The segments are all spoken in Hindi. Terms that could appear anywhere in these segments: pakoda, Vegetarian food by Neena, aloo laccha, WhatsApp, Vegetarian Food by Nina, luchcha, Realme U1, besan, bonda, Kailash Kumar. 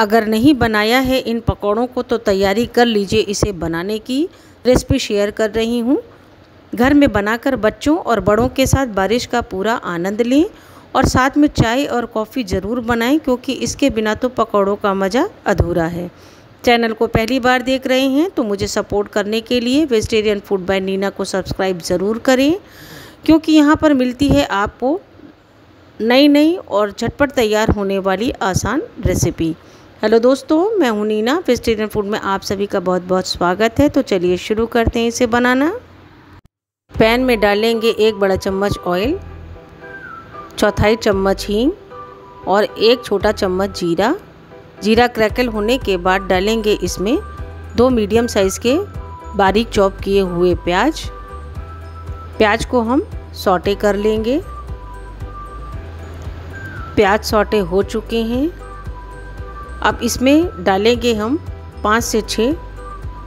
अगर नहीं बनाया है इन पकौड़ों को तो तैयारी कर लीजिए। इसे बनाने की रेसिपी शेयर कर रही हूँ। घर में बनाकर बच्चों और बड़ों के साथ बारिश का पूरा आनंद लें और साथ में चाय और कॉफ़ी ज़रूर बनाएं, क्योंकि इसके बिना तो पकौड़ों का मज़ा अधूरा है। चैनल को पहली बार देख रहे हैं तो मुझे सपोर्ट करने के लिए वेजिटेरियन फूड बाय नीना को सब्सक्राइब ज़रूर करें, क्योंकि यहाँ पर मिलती है आपको नई नई और झटपट तैयार होने वाली आसान रेसिपी। हेलो दोस्तों, मैं हूँ नीना। वेजिटेरियन फूड में आप सभी का बहुत बहुत स्वागत है। तो चलिए शुरू करते हैं इसे बनाना। पैन में डालेंगे 1 बड़ा चम्मच ऑयल, 1/4 चम्मच हींग और 1 छोटा चम्मच जीरा। जीरा क्रैकल होने के बाद डालेंगे इसमें 2 मीडियम साइज़ के बारीक चॉप किए हुए प्याज। प्याज को हम सॉटे कर लेंगे। प्याज सॉटे हो चुके हैं। अब इसमें डालेंगे हम 5 से 6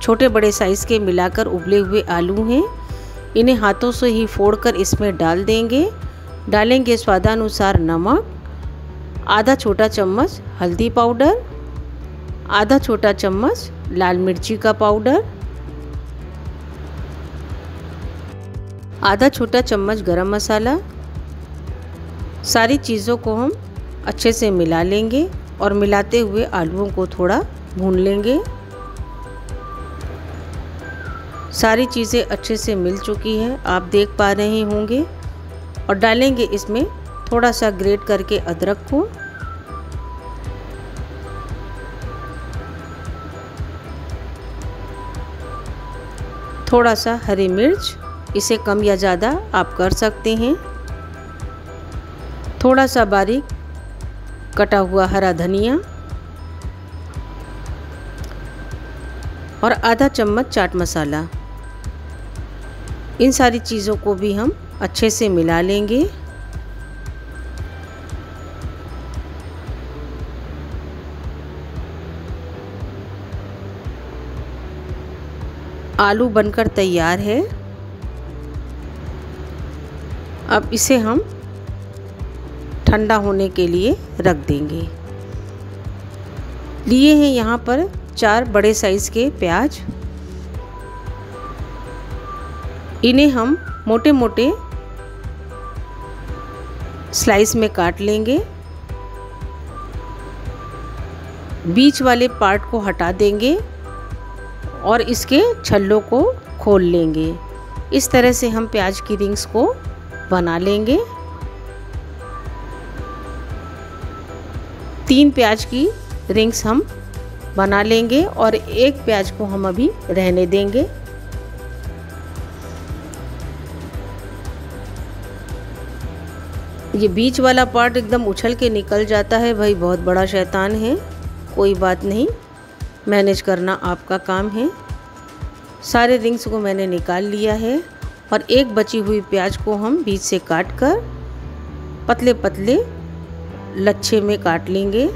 छोटे बड़े साइज़ के मिलाकर उबले हुए आलू हैं। इन्हें हाथों से ही फोड़कर इसमें डाल देंगे। डालेंगे स्वादानुसार नमक, 1/2 छोटा चम्मच हल्दी पाउडर, 1/2 छोटा चम्मच लाल मिर्ची का पाउडर, 1/2 छोटा चम्मच गरम मसाला। सारी चीज़ों को हम अच्छे से मिला लेंगे और मिलाते हुए आलूओं को थोड़ा भून लेंगे। सारी चीज़ें अच्छे से मिल चुकी हैं, आप देख पा रहे होंगे। और डालेंगे इसमें थोड़ा सा ग्रेट करके अदरक को। थोड़ा सा हरी मिर्च, इसे कम या ज़्यादा आप कर सकते हैं। थोड़ा सा बारीक कटा हुआ हरा धनिया और 1/2 चम्मच चाट मसाला। इन सारी चीज़ों को भी हम अच्छे से मिला लेंगे। आलू बनकर तैयार है। अब इसे हम ठंडा होने के लिए रख देंगे। लिए हैं यहाँ पर 4 बड़े साइज़ के प्याज। इन्हें हम मोटे मोटे स्लाइस में काट लेंगे। बीच वाले पार्ट को हटा देंगे और इसके छल्लों को खोल लेंगे। इस तरह से हम प्याज की रिंग्स को बना लेंगे। 3 प्याज की रिंग्स हम बना लेंगे और 1 प्याज को हम अभी रहने देंगे। ये बीच वाला पार्ट एकदम उछल के निकल जाता है, भाई बहुत बड़ा शैतान है। कोई बात नहीं, मैनेज करना आपका काम है। सारे रिंग्स को मैंने निकाल लिया है और 1 बची हुई प्याज को हम बीच से काट कर पतले पतले लच्छे में काट लेंगे।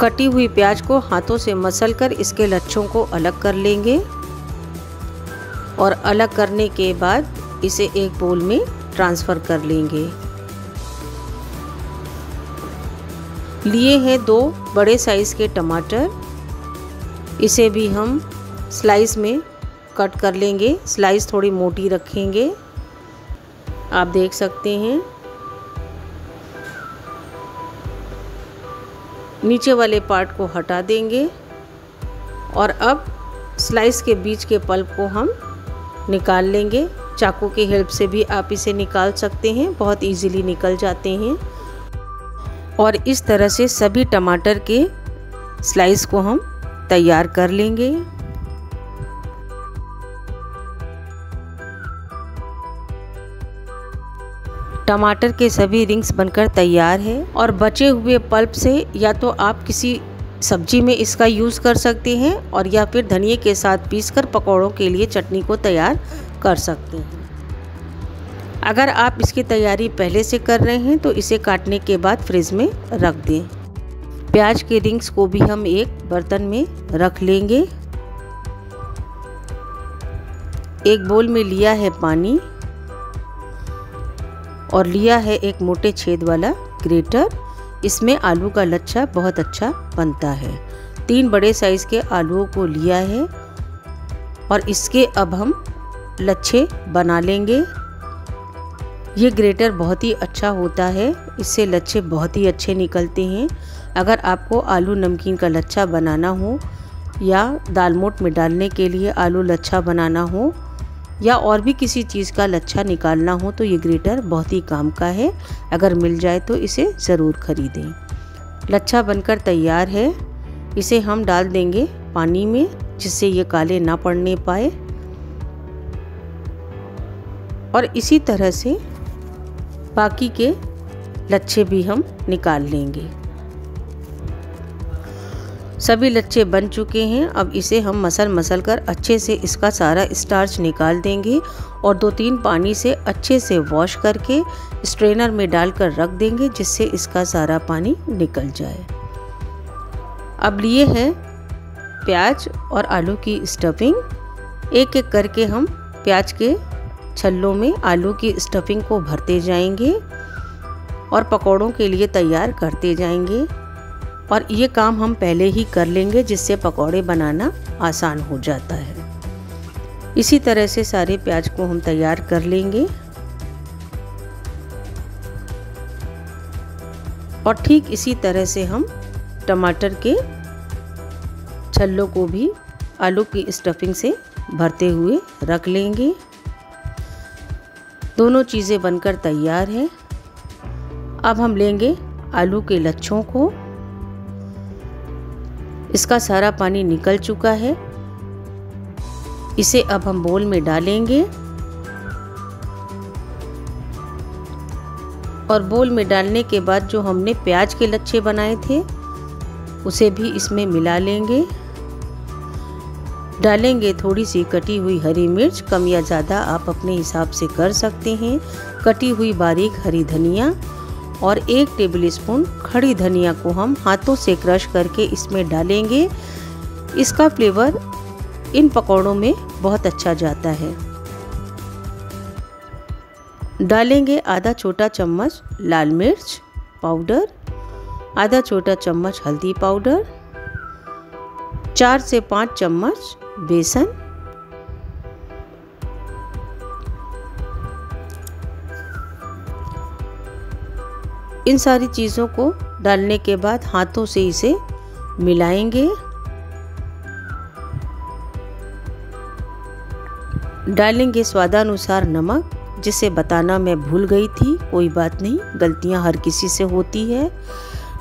कटी हुई प्याज को हाथों से मसलकर इसके लच्छों को अलग कर लेंगे और अलग करने के बाद इसे एक बोल में ट्रांसफ़र कर लेंगे। लिए हैं 2 बड़े साइज़ के टमाटर। इसे भी हम स्लाइस में कट कर लेंगे। स्लाइस थोड़ी मोटी रखेंगे, आप देख सकते हैं। नीचे वाले पार्ट को हटा देंगे और अब स्लाइस के बीच के पल्प को हम निकाल लेंगे। चाकू की हेल्प से भी आप इसे निकाल सकते हैं, बहुत इजीली निकल जाते हैं। और इस तरह से सभी टमाटर के स्लाइस को हम तैयार कर लेंगे। टमाटर के सभी रिंग्स बनकर तैयार है और बचे हुए पल्प से या तो आप किसी सब्जी में इसका यूज़ कर सकते हैं और या फिर धनिए के साथ पीसकर पकौड़ों के लिए चटनी को तैयार कर सकते हैं। अगर आप इसकी तैयारी पहले से कर रहे हैं तो इसे काटने के बाद फ्रिज में रख दें। प्याज के रिंग्स को भी हम एक बर्तन में रख लेंगे। एक बोल में लिया है पानी और लिया है एक मोटे छेद वाला ग्रेटर। इसमें आलू का लच्छा बहुत अच्छा बनता है। 3 बड़े साइज़ के आलूओं को लिया है और इसके अब हम लच्छे बना लेंगे। ये ग्रेटर बहुत ही अच्छा होता है, इससे लच्छे बहुत ही अच्छे निकलते हैं। अगर आपको आलू नमकीन का लच्छा बनाना हो या दालमोट में डालने के लिए आलू लच्छा बनाना हो या और भी किसी चीज़ का लच्छा निकालना हो तो ये ग्रेटर बहुत ही काम का है। अगर मिल जाए तो इसे ज़रूर खरीदें। लच्छा बनकर तैयार है। इसे हम डाल देंगे पानी में जिससे ये काले ना पड़ने पाए और इसी तरह से बाकी के लच्छे भी हम निकाल लेंगे। सभी लच्छे बन चुके हैं। अब इसे हम मसल कर अच्छे से इसका सारा स्टार्च निकाल देंगे और 2-3 पानी से अच्छे से वॉश करके स्ट्रेनर में डालकर रख देंगे जिससे इसका सारा पानी निकल जाए। अब लिए हैं प्याज और आलू की स्टफिंग। एक एक करके हम प्याज के छल्लों में आलू की स्टफिंग को भरते जाएंगे और पकौड़ों के लिए तैयार करते जाएंगे और ये काम हम पहले ही कर लेंगे जिससे पकौड़े बनाना आसान हो जाता है। इसी तरह से सारे प्याज को हम तैयार कर लेंगे और ठीक इसी तरह से हम टमाटर के छल्लों को भी आलू की स्टफिंग से भरते हुए रख लेंगे। दोनों चीज़ें बनकर तैयार हैं। अब हम लेंगे आलू के लच्छों को। इसका सारा पानी निकल चुका है। इसे अब हम बोल में डालेंगे और बोल में डालने के बाद जो हमने प्याज के लच्छे बनाए थे उसे भी इसमें मिला लेंगे। डालेंगे थोड़ी सी कटी हुई हरी मिर्च, कम या ज़्यादा आप अपने हिसाब से कर सकते हैं। कटी हुई बारीक हरी धनिया और 1 टेबलस्पून खड़ी धनिया को हम हाथों से क्रश करके इसमें डालेंगे। इसका फ्लेवर इन पकौड़ों में बहुत अच्छा जाता है। डालेंगे आधा छोटा चम्मच लाल मिर्च पाउडर, आधा छोटा चम्मच हल्दी पाउडर, 4 से 5 चम्मच बेसन इन सारी चीज़ों को डालने के बाद हाथों से इसे मिलाएंगे। डालेंगे स्वादानुसार नमक, जिसे बताना मैं भूल गई थी। कोई बात नहीं, गलतियां हर किसी से होती है।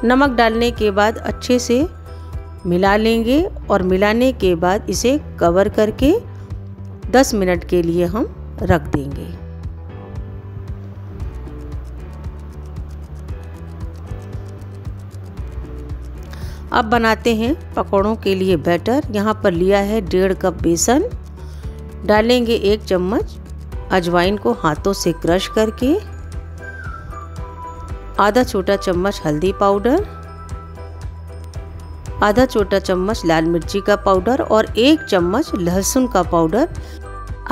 नमक डालने के बाद अच्छे से मिला लेंगे और मिलाने के बाद इसे कवर करके 10 मिनट के लिए हम रख देंगे। अब बनाते हैं पकौड़ों के लिए बैटर। यहाँ पर लिया है 1.5 कप बेसन। डालेंगे 1 चम्मच अजवाइन को हाथों से क्रश करके, आधा छोटा चम्मच हल्दी पाउडर, आधा छोटा चम्मच लाल मिर्ची का पाउडर और 1 चम्मच लहसुन का पाउडर।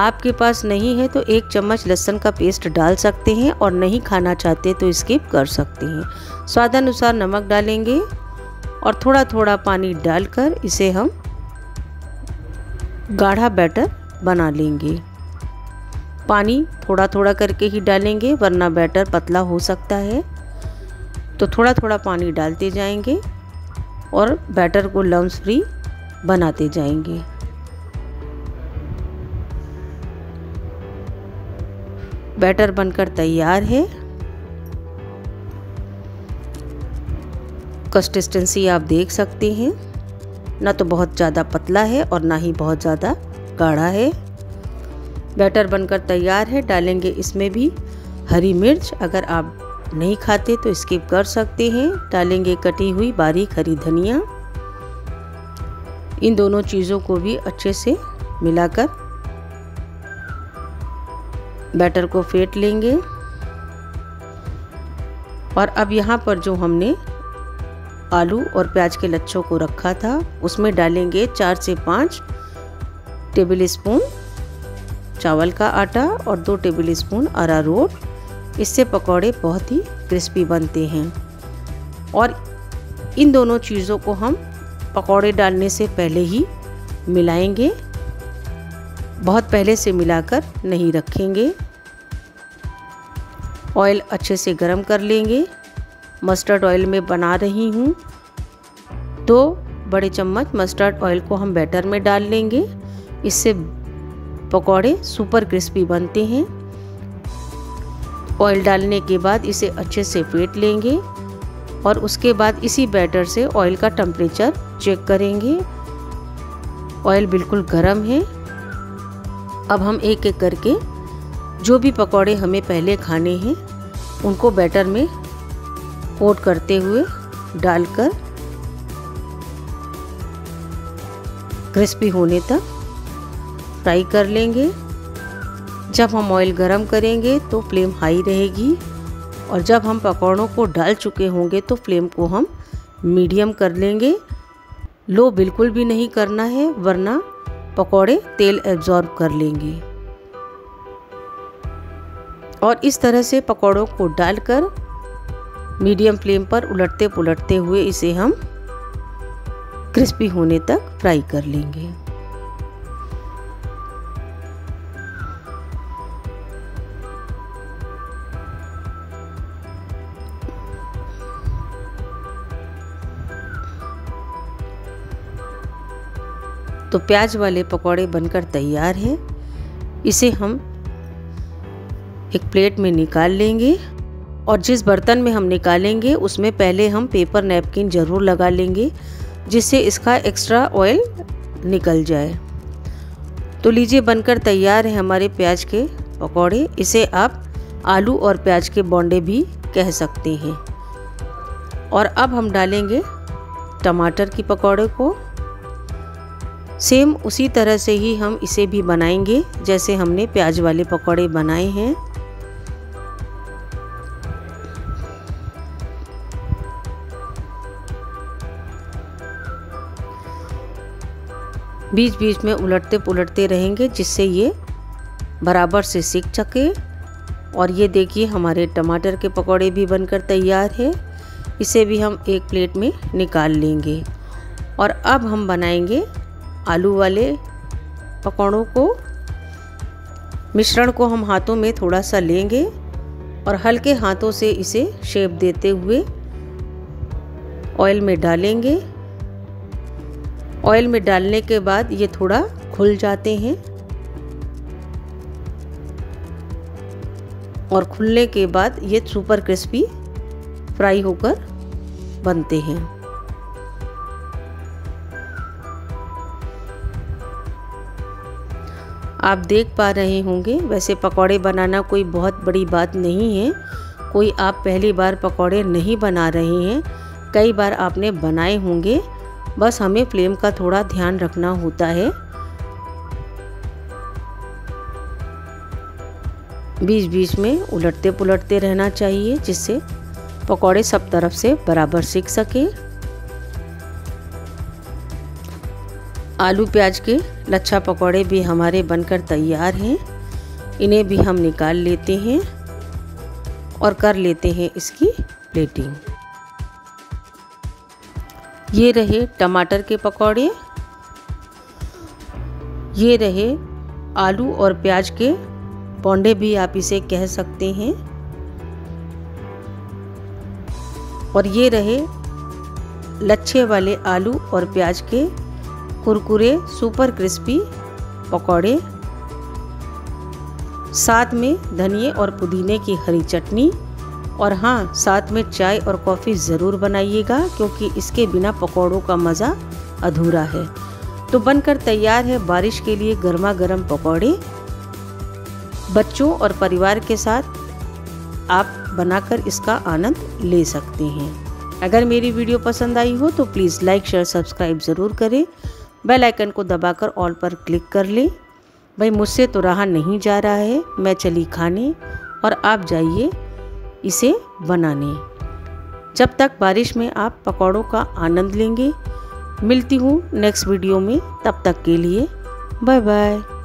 आपके पास नहीं है तो 1 चम्मच लहसुन का पेस्ट डाल सकते हैं और नहीं खाना चाहते तो स्किप कर सकते हैं। स्वादानुसार नमक डालेंगे और थोड़ा थोड़ा पानी डालकर इसे हम गाढ़ा बैटर बना लेंगे। पानी थोड़ा थोड़ा करके ही डालेंगे वरना बैटर पतला हो सकता है, तो थोड़ा थोड़ा पानी डालते जाएंगे और बैटर को लम्स फ्री बनाते जाएंगे। बैटर बनकर तैयार है। कंसिस्टेंसी आप देख सकते हैं, ना तो बहुत ज़्यादा पतला है और ना ही बहुत ज़्यादा गाढ़ा है। बैटर बनकर तैयार है। डालेंगे इसमें भी हरी मिर्च, अगर आप नहीं खाते तो स्किप कर सकते हैं। डालेंगे कटी हुई बारीक हरी धनिया। इन दोनों चीज़ों को भी अच्छे से मिलाकर बैटर को फेंट लेंगे। और अब यहाँ पर जो हमने आलू और प्याज के लच्छों को रखा था उसमें डालेंगे 4 से 5 टेबलस्पून चावल का आटा और 2 टेबलस्पून अरारोट। इससे पकौड़े बहुत ही क्रिस्पी बनते हैं। और इन दोनों चीज़ों को हम पकौड़े डालने से पहले ही मिलाएंगे, बहुत पहले से मिलाकर नहीं रखेंगे। ऑयल अच्छे से गर्म कर लेंगे। मस्टर्ड ऑयल में बना रही हूँ, 2 बड़े चम्मच मस्टर्ड ऑयल को हम बैटर में डाल लेंगे। इससे पकौड़े सुपर क्रिस्पी बनते हैं। ऑयल डालने के बाद इसे अच्छे से फेंट लेंगे और उसके बाद इसी बैटर से ऑयल का टेम्परेचर चेक करेंगे। ऑयल बिल्कुल गर्म है। अब हम एक एक करके जो भी पकौड़े हमें पहले खाने हैं उनको बैटर में कोट करते हुए डालकर क्रिस्पी होने तक फ्राई कर लेंगे। जब हम ऑयल गरम करेंगे तो फ्लेम हाई रहेगी और जब हम पकौड़ों को डाल चुके होंगे तो फ्लेम को हम मीडियम कर लेंगे। लो बिल्कुल भी नहीं करना है वरना पकौड़े तेल एब्जॉर्ब कर लेंगे। और इस तरह से पकौड़ों को डालकर मीडियम फ्लेम पर उलटते पुलटते हुए इसे हम क्रिस्पी होने तक फ्राई कर लेंगे। तो प्याज वाले पकौड़े बनकर तैयार हैं। इसे हम एक प्लेट में निकाल लेंगे और जिस बर्तन में हम निकालेंगे उसमें पहले हम पेपर नैपकिन ज़रूर लगा लेंगे जिससे इसका एक्स्ट्रा ऑयल निकल जाए। तो लीजिए बनकर तैयार है हमारे प्याज के पकौड़े। इसे आप आलू और प्याज के बोंडे भी कह सकते हैं। और अब हम डालेंगे टमाटर के पकौड़े को। सेम उसी तरह से ही हम इसे भी बनाएंगे जैसे हमने प्याज वाले पकौड़े बनाए हैं। बीच बीच में उलटते पुलटते रहेंगे जिससे ये बराबर से सिक सके। और ये देखिए हमारे टमाटर के पकौड़े भी बनकर तैयार है। इसे भी हम एक प्लेट में निकाल लेंगे। और अब हम बनाएंगे आलू वाले पकौड़ों को। मिश्रण को हम हाथों में थोड़ा सा लेंगे और हल्के हाथों से इसे शेप देते हुए ऑयल में डालेंगे। ऑयल में डालने के बाद ये थोड़ा खुल जाते हैं और खुलने के बाद ये सुपर क्रिस्पी फ्राई होकर बनते हैं। आप देख पा रहे होंगे वैसे पकौड़े बनाना कोई बहुत बड़ी बात नहीं है। कोई आप पहली बार पकौड़े नहीं बना रहे हैं, कई बार आपने बनाए होंगे। बस हमें फ्लेम का थोड़ा ध्यान रखना होता है। बीच बीच में उलटते पुलटते रहना चाहिए जिससे पकौड़े सब तरफ से बराबर सिक सके। आलू प्याज के लच्छा पकौड़े भी हमारे बनकर तैयार हैं। इन्हें भी हम निकाल लेते हैं और कर लेते हैं इसकी प्लेटिंग। ये रहे टमाटर के पकौड़े, ये रहे आलू और प्याज के बोंडे भी आप इसे कह सकते हैं, और ये रहे लच्छे वाले आलू और प्याज के कुरकुरे सुपर क्रिस्पी पकौड़े। साथ में धनिए और पुदीने की हरी चटनी। और हाँ, साथ में चाय और कॉफ़ी ज़रूर बनाइएगा क्योंकि इसके बिना पकौड़ों का मज़ा अधूरा है। तो बनकर तैयार है बारिश के लिए गर्मा गर्म पकौड़े। बच्चों और परिवार के साथ आप बनाकर इसका आनंद ले सकते हैं। अगर मेरी वीडियो पसंद आई हो तो प्लीज़ लाइक शेयर सब्सक्राइब ज़रूर करें। बेल आइकन को दबाकर ऑल पर क्लिक कर लें भाई मुझसे तो रहा नहीं जा रहा है, मैं चली खाने और आप जाइए इसे बनाने। जब तक बारिश में आप पकौड़ों का आनंद लेंगे। मिलती हूँ नेक्स्ट वीडियो में, तब तक के लिए बाय बाय।